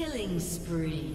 Killing spree.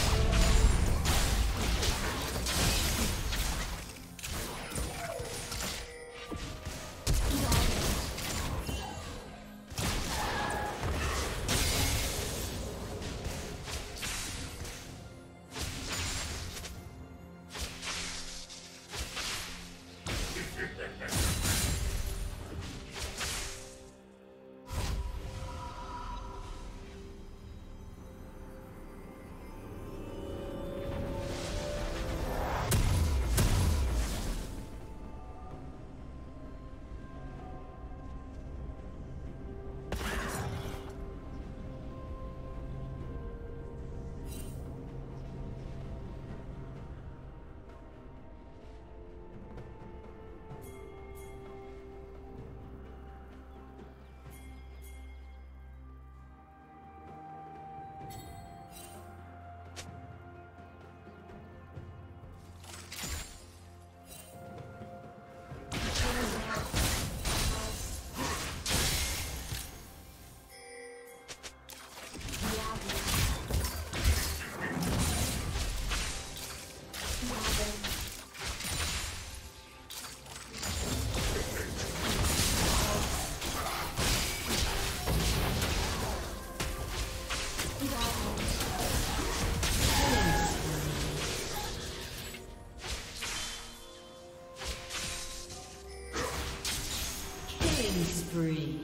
Spree.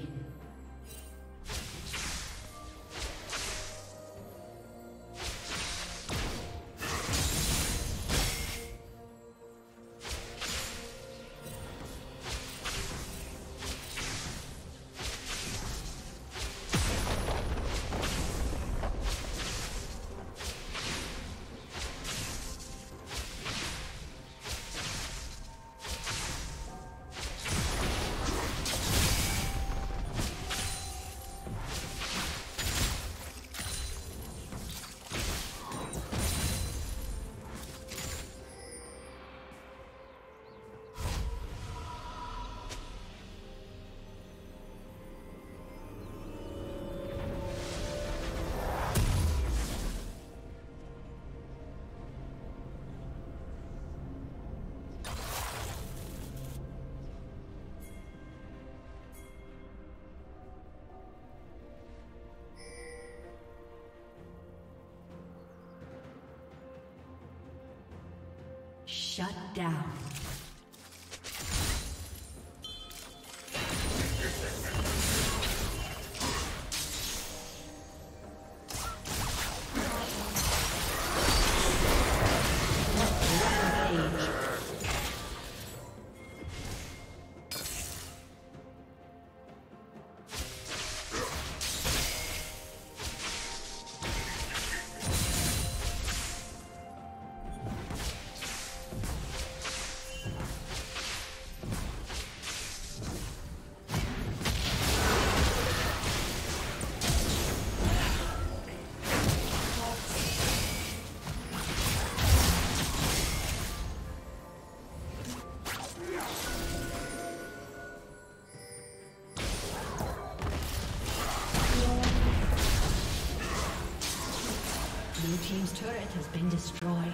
Shut down. Team's turret has been destroyed.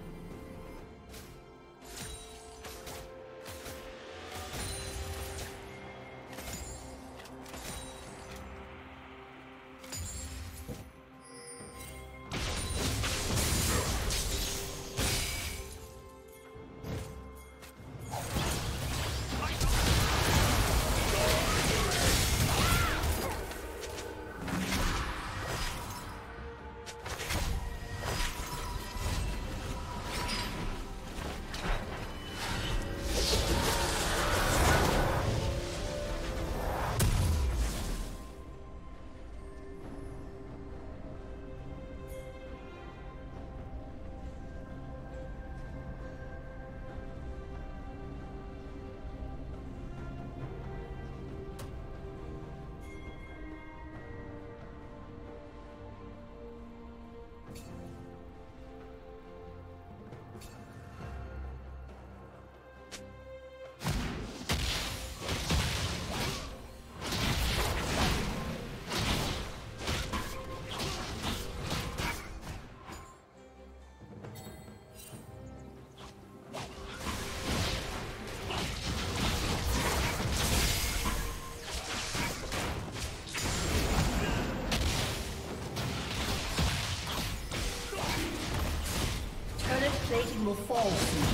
Plating will fall soon.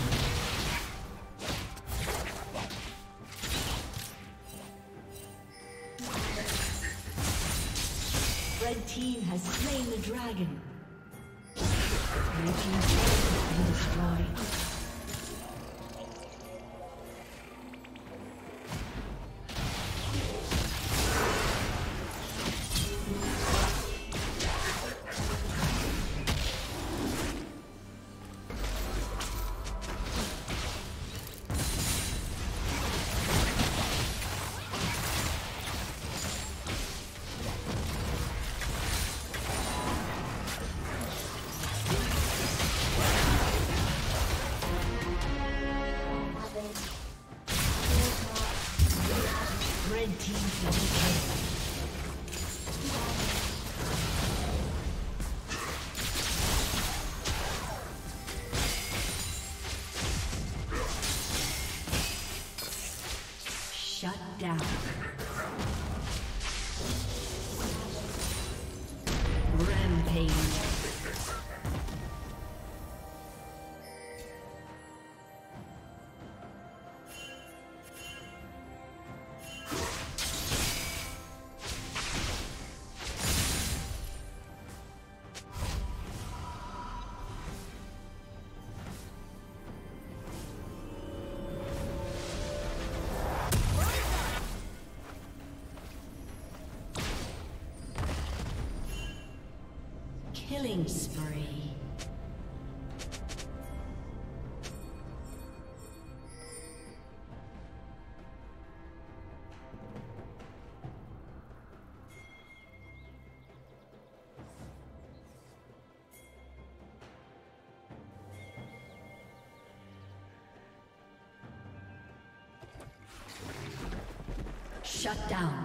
Red team has slain the dragon. Blue team's turret has been destroyed. Killing spree. Shut down.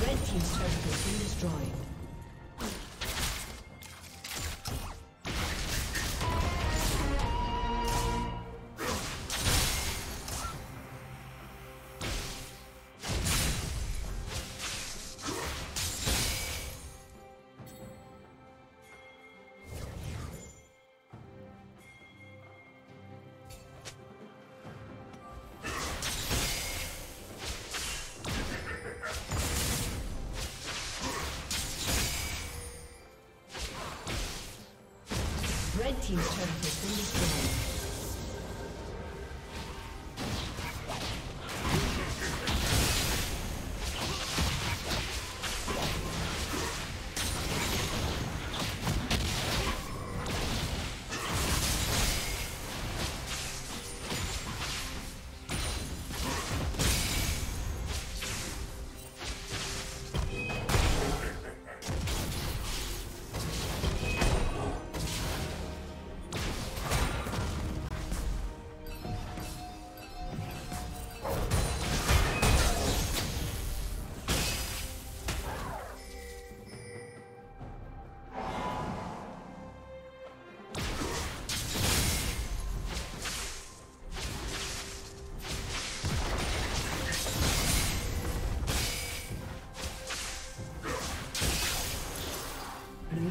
Red team's turret has been destroyed. Blue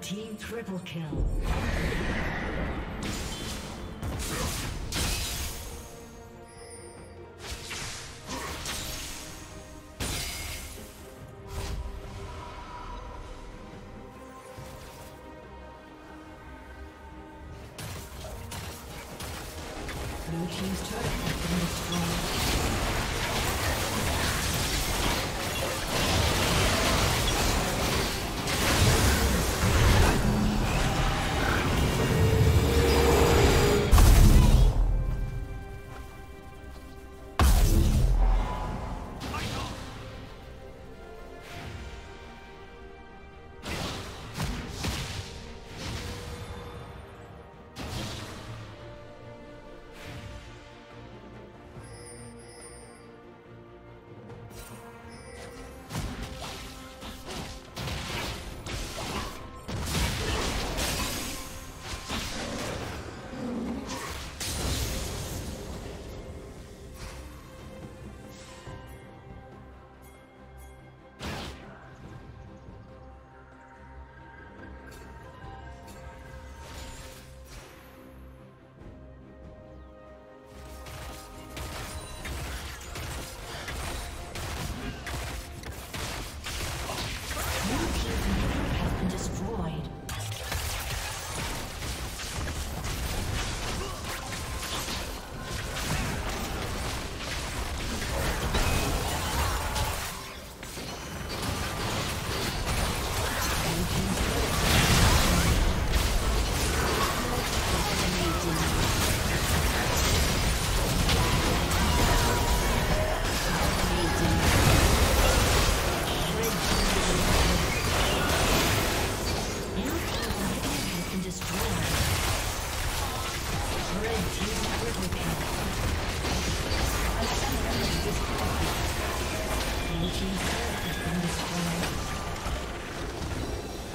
Team triple kill.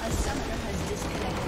A summoner has disconnected.